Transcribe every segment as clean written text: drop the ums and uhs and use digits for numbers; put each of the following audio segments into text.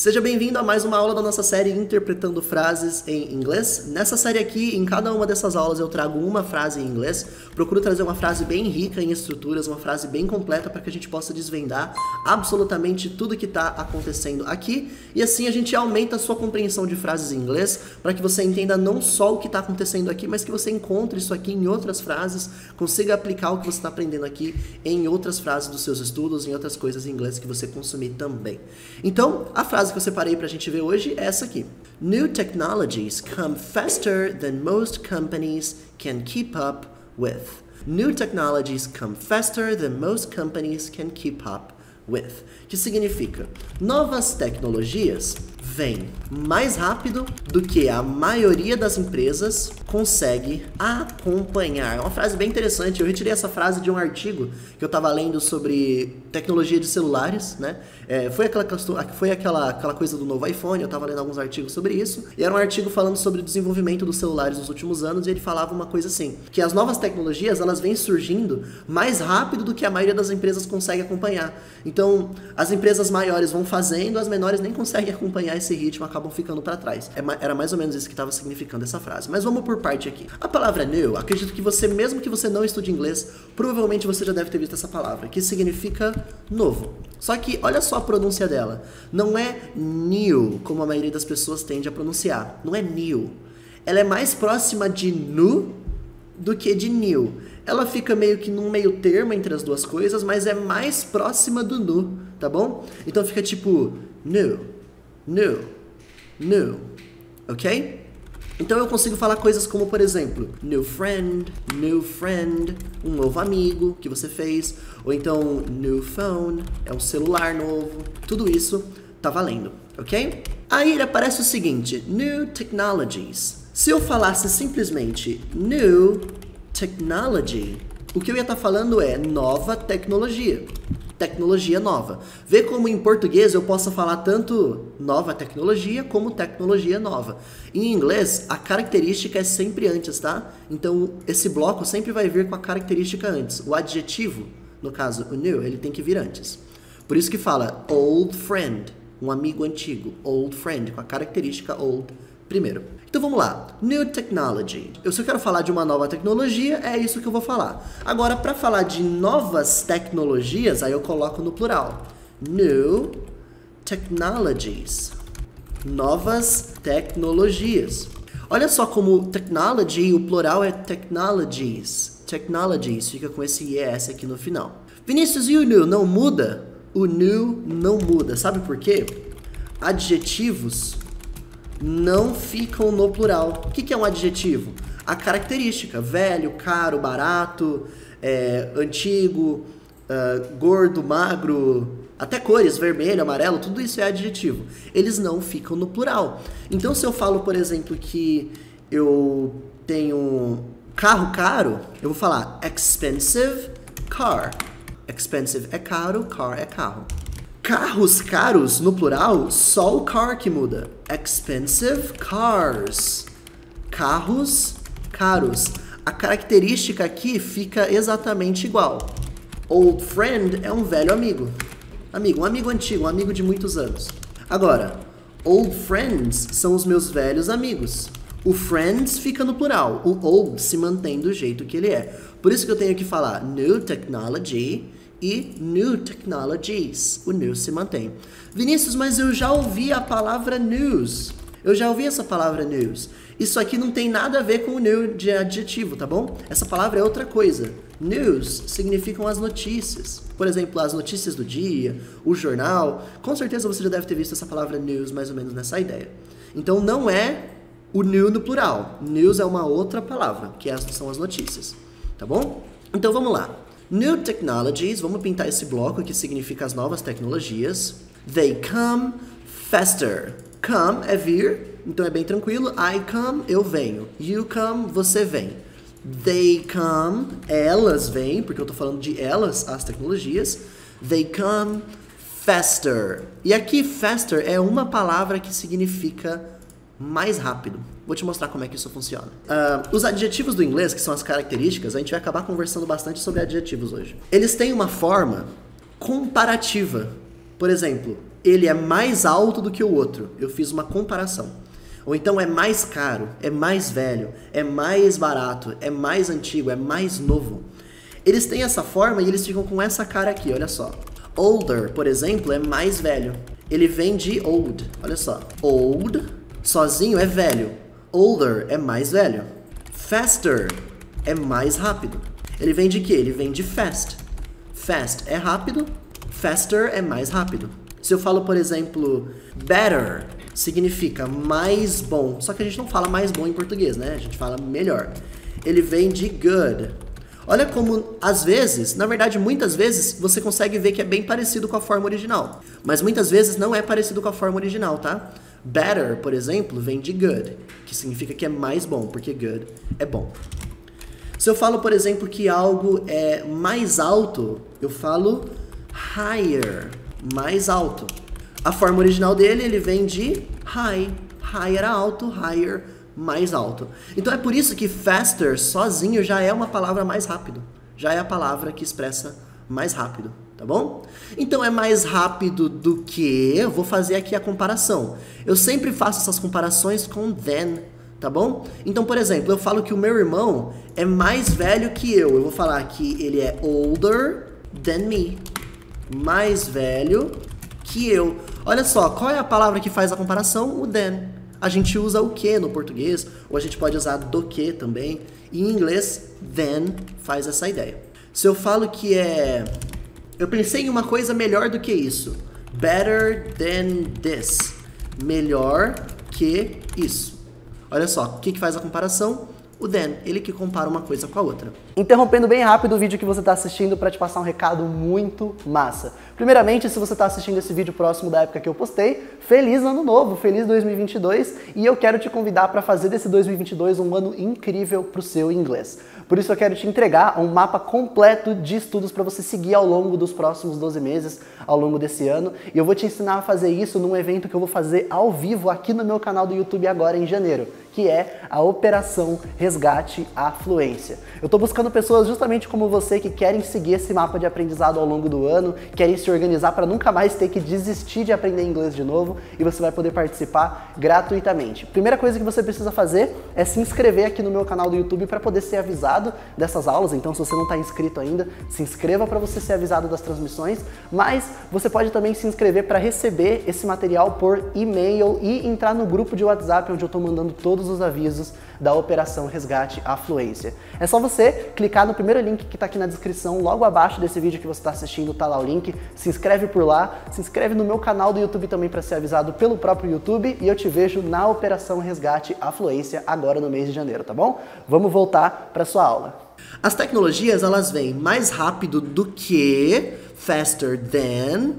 Seja bem-vindo a mais uma aula da nossa série Interpretando Frases em Inglês. Nessa série aqui, em cada uma dessas aulas eu trago uma frase em inglês, procuro trazer uma frase bem rica em estruturas, uma frase bem completa para que a gente possa desvendar absolutamente tudo que está acontecendo aqui, e assim a gente aumenta a sua compreensão de frases em inglês, para que você entenda não só o que está acontecendo aqui, mas que você encontre isso aqui em outras frases, consiga aplicar o que você está aprendendo aqui em outras frases dos seus estudos, em outras coisas em inglês que você consumir também. Então, a frase que eu separei pra gente ver hoje é essa aqui. New technologies come faster than most companies can keep up with. New technologies come faster than most companies can keep up with. Que significa? Novas tecnologias vêm mais rápido do que a maioria das empresas consegue acompanhar. É uma frase bem interessante. Eu retirei essa frase de um artigo que eu estava lendo sobre tecnologia de celulares, né? Foi aquela coisa do novo iPhone, eu estava lendo alguns artigos sobre isso, e era um artigo falando sobre o desenvolvimento dos celulares nos últimos anos, e ele falava uma coisa assim, que as novas tecnologias, elas vêm surgindo mais rápido do que a maioria das empresas consegue acompanhar. Então, as empresas maiores vão fazendo, as menores nem conseguem acompanhar esse ritmo, acabam ficando para trás. Era mais ou menos isso que estava significando essa frase. Mas vamos por parte aqui. A palavra new, acredito que você, mesmo que você não estude inglês, provavelmente você já deve ter visto essa palavra, que significa novo. Só que olha só a pronúncia dela. Não é new, como a maioria das pessoas tende a pronunciar. Não é new. Ela é mais próxima de nu do que de new. Ela fica meio que num meio termo entre as duas coisas, mas é mais próxima do nu, tá bom? Então fica tipo new, new, new, ok? Então eu consigo falar coisas como, por exemplo, new friend, um novo amigo que você fez, ou então new phone, é um celular novo, tudo isso tá valendo, ok? Aí aparece o seguinte, new technologies. Se eu falasse simplesmente new technology, o que eu ia estar falando é nova tecnologia. Tecnologia nova. Vê como em português eu posso falar tanto nova tecnologia como tecnologia nova. Em inglês, a característica é sempre antes, tá? Então, esse bloco sempre vai vir com a característica antes. O adjetivo, no caso, o new, ele tem que vir antes. Por isso que fala old friend, um amigo antigo. Old friend, com a característica old primeiro. Então vamos lá, new technology. Eu se eu quero falar de uma nova tecnologia, é isso que eu vou falar. Agora, para falar de novas tecnologias, aí eu coloco no plural. New technologies. Novas tecnologias. Olha só como technology, o plural é technologies. Technologies, fica com esse IES aqui no final. Vinícius, e o new não muda? O new não muda, sabe por quê? Adjetivos não ficam no plural. O que é um adjetivo? A característica, velho, caro, barato, antigo, gordo, magro, até cores, vermelho, amarelo, tudo isso é adjetivo. Eles não ficam no plural. Então, se eu falo, por exemplo, que eu tenho carro caro, eu vou falar expensive car. Expensive é caro, car é carro. Carros caros, no plural, só o car que muda. Expensive cars. Carros caros. A característica aqui fica exatamente igual. Old friend é um velho amigo. Um amigo antigo, um amigo de muitos anos. Agora, old friends são os meus velhos amigos. O friends fica no plural. O old se mantém do jeito que ele é. Por isso que eu tenho que falar new technology e new technologies. O new se mantém. Vinícius, mas eu já ouvi a palavra news. Eu já ouvi essa palavra news. Isso aqui não tem nada a ver com o new de adjetivo, tá bom? Essa palavra é outra coisa. News significam as notícias. Por exemplo, as notícias do dia, o jornal. Com certeza você já deve ter visto essa palavra news mais ou menos nessa ideia. Então não é o new no plural. News é uma outra palavra, que são as notícias, tá bom? Então vamos lá. New technologies, vamos pintar esse bloco que significa as novas tecnologias. They come faster. Come é vir, então é bem tranquilo. I come, eu venho. You come, você vem. They come, elas vêm, porque eu tô falando de elas, as tecnologias. They come faster. E aqui faster é uma palavra que significa mais rápido. Vou te mostrar como é que isso funciona. Os adjetivos do inglês, que são as características, a gente vai acabar conversando bastante sobre adjetivos hoje. Eles têm uma forma comparativa. Por exemplo, ele é mais alto do que o outro. Eu fiz uma comparação. Ou então é mais caro, é mais velho, é mais barato, é mais antigo, é mais novo. Eles têm essa forma e eles ficam com essa cara aqui, olha só. Older, por exemplo, é mais velho. Ele vem de old, olha só. Old, sozinho, é velho. Older é mais velho. Faster é mais rápido. Ele vem de quê? Ele vem de fast. Fast é rápido, faster é mais rápido. Se eu falo, por exemplo, better, significa mais bom. Só que a gente não fala mais bom em português, né? A gente fala melhor. Ele vem de good. Olha como, às vezes, na verdade, muitas vezes, você consegue ver que é bem parecido com a forma original. Mas muitas vezes não é parecido com a forma original, tá? Better, por exemplo, vem de good, que significa que é mais bom, porque good é bom. Se eu falo, por exemplo, que algo é mais alto, eu falo higher, mais alto. A forma original dele, ele vem de high. High era alto, higher, mais alto. Então é por isso que faster, sozinho, já é uma palavra mais rápido. Já é a palavra que expressa mais rápido, tá bom? Então é mais rápido do que... Eu vou fazer aqui a comparação. Eu sempre faço essas comparações com than, tá bom? Então, por exemplo, eu falo que o meu irmão é mais velho que eu. Eu vou falar que ele é older than me. Mais velho que eu. Olha só, qual é a palavra que faz a comparação? O than. A gente usa o que no português, ou a gente pode usar do que também. E em inglês, than faz essa ideia. Se eu falo que é... Eu pensei em uma coisa melhor do que isso. Better than this. Melhor que isso. Olha só, o que faz a comparação? O than, ele que compara uma coisa com a outra. Interrompendo bem rápido o vídeo que você está assistindo para te passar um recado muito massa. Primeiramente, se você está assistindo esse vídeo próximo da época que eu postei, feliz ano novo, feliz 2022, e eu quero te convidar para fazer desse 2022 um ano incrível para o seu inglês. Por isso eu quero te entregar um mapa completo de estudos para você seguir ao longo dos próximos 12 meses, ao longo desse ano, e eu vou te ensinar a fazer isso num evento que eu vou fazer ao vivo aqui no meu canal do YouTube agora em janeiro, que é a Operação Resgate à Fluência. Eu estou buscando pessoas justamente como você que querem seguir esse mapa de aprendizado ao longo do ano, querem se organizar para nunca mais ter que desistir de aprender inglês de novo, e você vai poder participar gratuitamente. Primeira coisa que você precisa fazer é se inscrever aqui no meu canal do YouTube para poder ser avisado dessas aulas. Então, se você não está inscrito ainda, se inscreva para você ser avisado das transmissões, mas você pode também se inscrever para receber esse material por e-mail e entrar no grupo de WhatsApp onde eu estou mandando todos os avisos da Operação Resgate à Fluência. É só você clicar no primeiro link que está aqui na descrição, logo abaixo desse vídeo que você está assistindo, está lá o link, se inscreve por lá, se inscreve no meu canal do YouTube também para ser avisado pelo próprio YouTube, e eu te vejo na Operação Resgate à Fluência agora no mês de janeiro, tá bom? Vamos voltar para sua aula. As tecnologias, elas vêm mais rápido do que, faster than,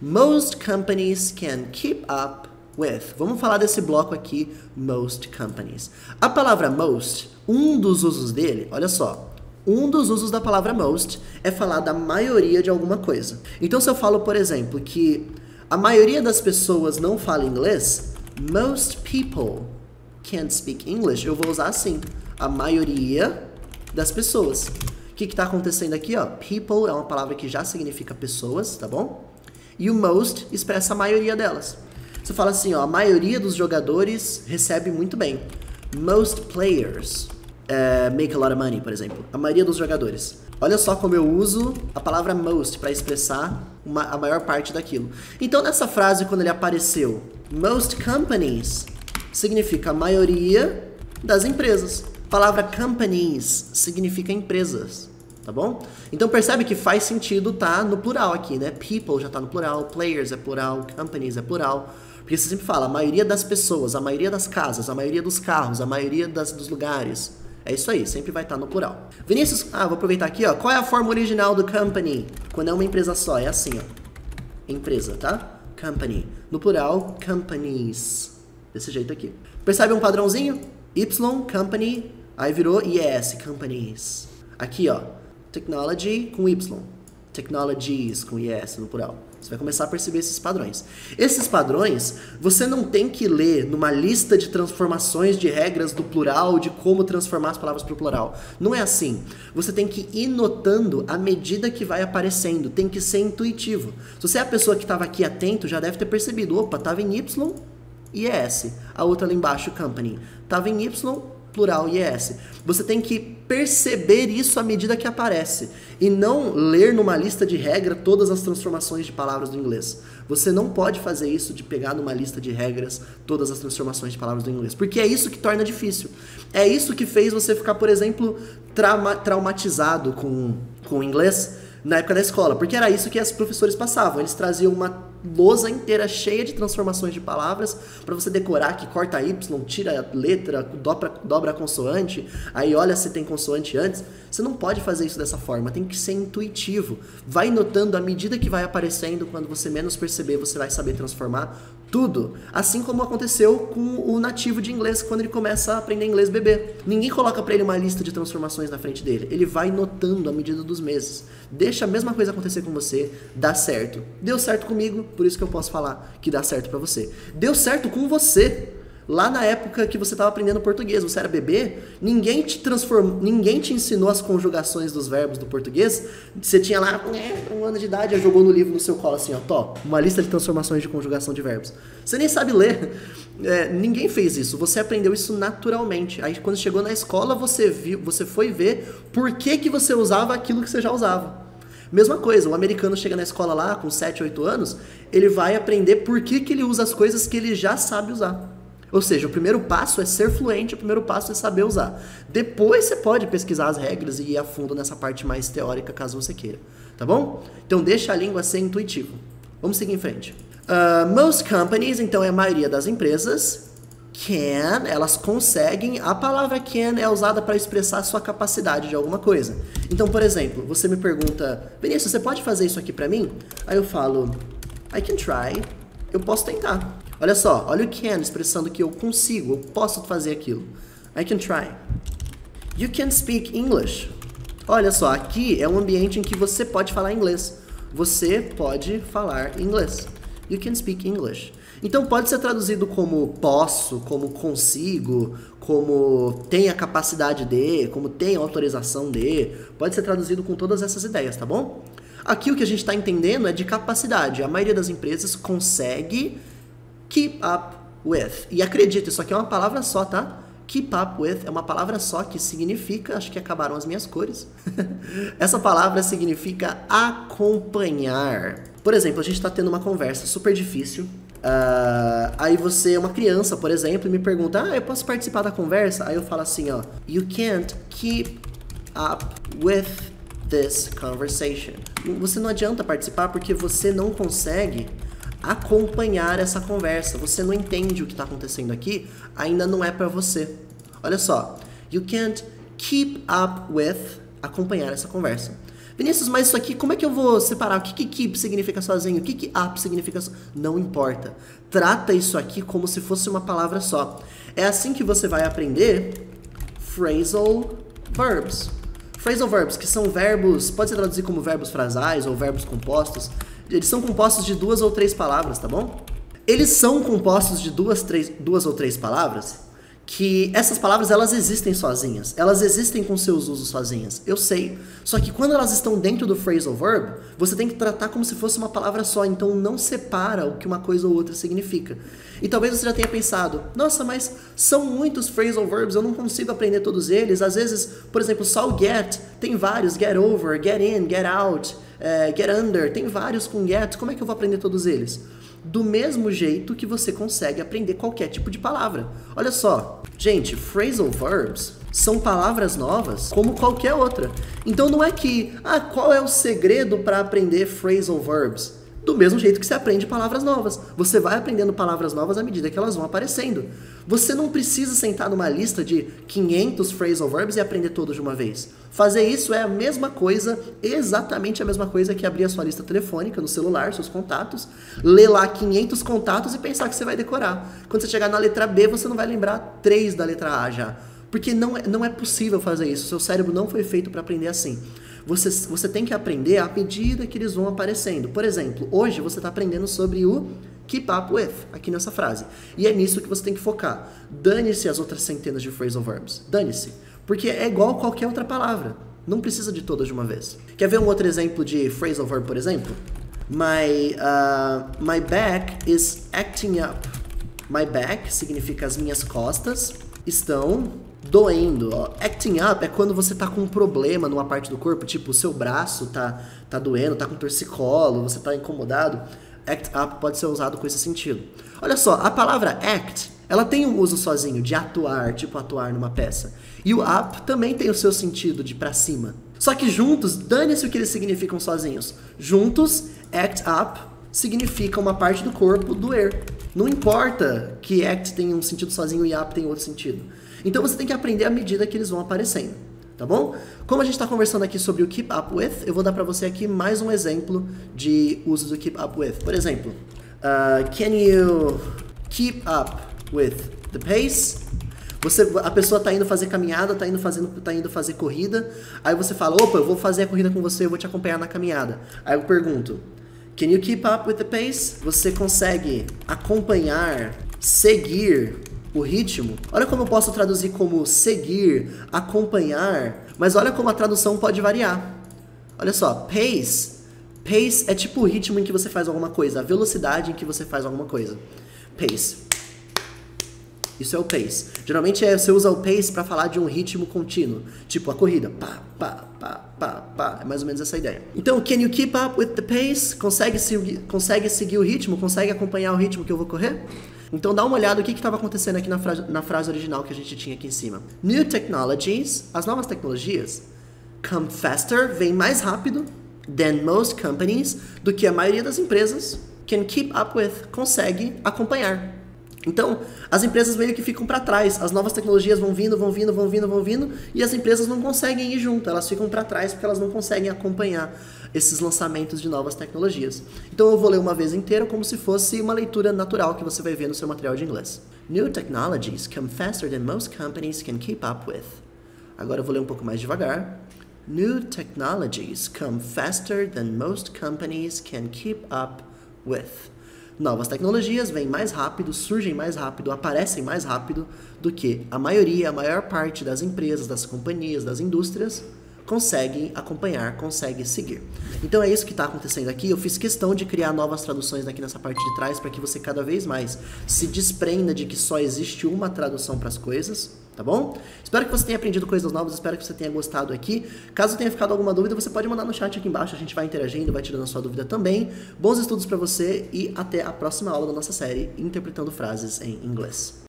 most companies can keep up with. Vamos falar desse bloco aqui, most companies. A palavra most, um dos usos dele, olha só, um dos usos da palavra most é falar da maioria de alguma coisa. Então, se eu falo, por exemplo, que a maioria das pessoas não fala inglês, most people can't speak English, eu vou usar assim, a maioria das pessoas. O que está acontecendo aqui? Ó? People é uma palavra que já significa pessoas, tá bom? E o most expressa a maioria delas. Você fala assim, ó, a maioria dos jogadores recebe muito bem. Most players make a lot of money, por exemplo. A maioria dos jogadores. Olha só como eu uso a palavra most para expressar a maior parte daquilo. Então, nessa frase, quando ele apareceu, most companies significa a maioria das empresas. A palavra companies significa empresas. Tá bom? Então percebe que faz sentido tá no plural aqui, né? People já tá no plural, players é plural, companies é plural. Porque você sempre fala, a maioria das pessoas, a maioria das casas, a maioria dos carros, a maioria dos lugares. É isso aí, sempre vai estar no plural. Vinícius, vou aproveitar aqui, ó. Qual é a forma original do company? Quando é uma empresa só, é assim, ó. Empresa, tá? Company. No plural, companies. Desse jeito aqui. Percebe um padrãozinho? Y, company, aí virou IS, companies. Aqui, ó. Technology com Y, technologies com IS no plural. Você vai começar a perceber esses padrões. Esses padrões, você não tem que ler numa lista de transformações de regras do plural, de como transformar as palavras para o plural. Não é assim. Você tem que ir notando à medida que vai aparecendo. Tem que ser intuitivo. Se você é a pessoa que estava aqui atento, já deve ter percebido. Opa, estava em Y e ES. A outra lá embaixo, company. Estava em Y, plural e ES. Você tem que perceber isso à medida que aparece e não ler numa lista de regra todas as transformações de palavras do inglês. Você não pode fazer isso de pegar numa lista de regras todas as transformações de palavras do inglês, porque é isso que torna difícil. É isso que fez você ficar, por exemplo, traumatizado com o inglês na época da escola, porque era isso que os professores passavam. Eles traziam uma lousa inteira cheia de transformações de palavras para você decorar que corta Y, tira a letra, dobra a consoante, aí olha se tem consoante antes. Você não pode fazer isso dessa forma, tem que ser intuitivo. Vai notando à medida que vai aparecendo, quando você menos perceber, você vai saber transformar tudo. Assim como aconteceu com o nativo de inglês quando ele começa a aprender inglês bebê. Ninguém coloca para ele uma lista de transformações na frente dele, ele vai notando à medida dos meses. Deixa a mesma coisa acontecer com você, dá certo. Deu certo comigo, por isso que eu posso falar que dá certo pra você. Deu certo com você. Lá na época que você estava aprendendo português, você era bebê, ninguém te ensinou as conjugações dos verbos do português. Você tinha lá 1 ano de idade, já jogou no livro no seu colo assim, ó, tó, uma lista de transformações de conjugação de verbos. Você nem sabe ler. Ninguém fez isso. Você aprendeu isso naturalmente. Aí quando chegou na escola, você foi ver por que que você usava aquilo que você já usava. Mesma coisa, o americano chega na escola lá com 7, 8 anos, ele vai aprender por que que ele usa as coisas que ele já sabe usar. Ou seja, o primeiro passo é ser fluente, o primeiro passo é saber usar. Depois você pode pesquisar as regras e ir a fundo nessa parte mais teórica, caso você queira. Tá bom? Então deixa a língua ser intuitiva. Vamos seguir em frente. Most companies, então é a maioria das empresas... Can, elas conseguem. A palavra can é usada para expressar a sua capacidade de alguma coisa. Então, por exemplo, você me pergunta, Vinícius, você pode fazer isso aqui para mim? Aí eu falo, I can try. Eu posso tentar. Olha só, olha o can expressando que eu consigo, eu posso fazer aquilo. I can try. You can speak English. Olha só, aqui é um ambiente em que você pode falar inglês. Você pode falar inglês. You can speak English. Então pode ser traduzido como posso, como consigo, como tem a capacidade de, como tem a autorização de. Pode ser traduzido com todas essas ideias, tá bom? Aqui o que a gente está entendendo é de capacidade. A maioria das empresas consegue keep up with. E acredita, isso aqui é uma palavra só, tá? Keep up with é uma palavra só que significa, acho que acabaram as minhas cores. Essa palavra significa acompanhar. Por exemplo, a gente está tendo uma conversa super difícil. Aí você é uma criança, por exemplo, e me pergunta, eu posso participar da conversa? Aí eu falo assim, ó, you can't keep up with this conversation. Você não adianta participar porque você não consegue acompanhar essa conversa. Você não entende o que está acontecendo aqui, ainda não é para você. Olha só, you can't keep up with, acompanhar essa conversa. Vinícius, mas isso aqui, como é que eu vou separar? O que keep significa sozinho? O que up significa sozinho? Não importa. Trata isso aqui como se fosse uma palavra só. É assim que você vai aprender phrasal verbs. Phrasal verbs, que são verbos, pode ser traduzido como verbos frasais ou verbos compostos. Eles são compostos de 2 ou 3 palavras, tá bom? Eles são compostos de duas ou três palavras... que essas palavras, elas existem sozinhas. Elas existem com seus usos sozinhas. Eu sei. Só que quando elas estão dentro do phrasal verb, você tem que tratar como se fosse uma palavra só. Então, não separa o que uma coisa ou outra significa. E talvez você já tenha pensado, nossa, mas são muitos phrasal verbs, eu não consigo aprender todos eles. Às vezes, por exemplo, só o get. Tem vários. Get over, get in, get out, get under. Tem vários com get. Como é que eu vou aprender todos eles? Do mesmo jeito que você consegue aprender qualquer tipo de palavra. Olha só, gente, phrasal verbs são palavras novas como qualquer outra. Então não é que, qual é o segredo para aprender phrasal verbs? Do mesmo jeito que você aprende palavras novas. Você vai aprendendo palavras novas à medida que elas vão aparecendo. Você não precisa sentar numa lista de 500 phrasal verbs e aprender todos de uma vez. Fazer isso é a mesma coisa, exatamente a mesma coisa que abrir a sua lista telefônica no celular, seus contatos, ler lá 500 contatos e pensar que você vai decorar. Quando você chegar na letra B, você não vai lembrar 3 da letra A já. Porque não é possível fazer isso, seu cérebro não foi feito para aprender assim. você tem que aprender à medida que eles vão aparecendo. Por exemplo, hoje você está aprendendo sobre o keep up with, aqui nessa frase. E é nisso que você tem que focar. Dane-se as outras centenas de phrasal verbs. Dane-se. Porque é igual qualquer outra palavra. Não precisa de todas de uma vez. Quer ver um outro exemplo de phrasal verb, por exemplo? My back is acting up. My back significa as minhas costas estão doendo. Ó. Acting up é quando você tá com um problema numa parte do corpo, tipo o seu braço tá doendo, tá com torcicolo, você tá incomodado. Act up pode ser usado com esse sentido. Olha só, a palavra act, ela tem um uso sozinho de atuar, tipo atuar numa peça. E o up também tem o seu sentido de pra cima. Só que juntos, dane-se o que eles significam sozinhos. Juntos, act up significa uma parte do corpo doer. Não importa que act tenha um sentido sozinho e up tenha outro sentido. Então você tem que aprender à medida que eles vão aparecendo, tá bom? Como a gente está conversando aqui sobre o keep up with, eu vou dar para você aqui mais um exemplo de uso do keep up with. Por exemplo, can you keep up with the pace? A pessoa está indo fazer caminhada, está indo fazer corrida, aí você fala, opa, eu vou fazer a corrida com você, eu vou te acompanhar na caminhada. Aí eu pergunto, can you keep up with the pace? Você consegue acompanhar, seguir o ritmo? Olha como eu posso traduzir como seguir, acompanhar, mas olha como a tradução pode variar. Olha só, pace. Pace é tipo o ritmo em que você faz alguma coisa, a velocidade em que você faz alguma coisa. Pace. Isso é o pace. Geralmente você usa o pace para falar de um ritmo contínuo, tipo a corrida. Pá, pá, pá, pá, pá. É mais ou menos essa ideia. Então, can you keep up with the pace? Consegue seguir o ritmo? Consegue acompanhar o ritmo que eu vou correr? Então dá uma olhada o que estava acontecendo aqui na frase original que a gente tinha aqui em cima. New technologies, as novas tecnologias, come faster, vem mais rápido, than most companies, do que a maioria das empresas, can keep up with, consegue acompanhar. Então, as empresas meio que ficam para trás, as novas tecnologias vão vindo, vão vindo, vão vindo, vão vindo, e as empresas não conseguem ir junto, elas ficam para trás porque elas não conseguem acompanhar esses lançamentos de novas tecnologias. Então eu vou ler uma vez inteira como se fosse uma leitura natural que você vai ver no seu material de inglês. New technologies come faster than most companies can keep up with. Agora eu vou ler um pouco mais devagar. New technologies come faster than most companies can keep up with. Novas tecnologias vêm mais rápido, surgem mais rápido, aparecem mais rápido do que a maioria, a maior parte das empresas, das companhias, das indústrias conseguem acompanhar, conseguem seguir. Então é isso que está acontecendo aqui. Eu fiz questão de criar novas traduções aqui nessa parte de trás para que você cada vez mais se desprenda de que só existe uma tradução para as coisas, tá bom? Espero que você tenha aprendido coisas novas, espero que você tenha gostado aqui. Caso tenha ficado alguma dúvida, você pode mandar no chat aqui embaixo, a gente vai interagindo, vai tirando a sua dúvida também. Bons estudos para você e até a próxima aula da nossa série Interpretando Frases em Inglês.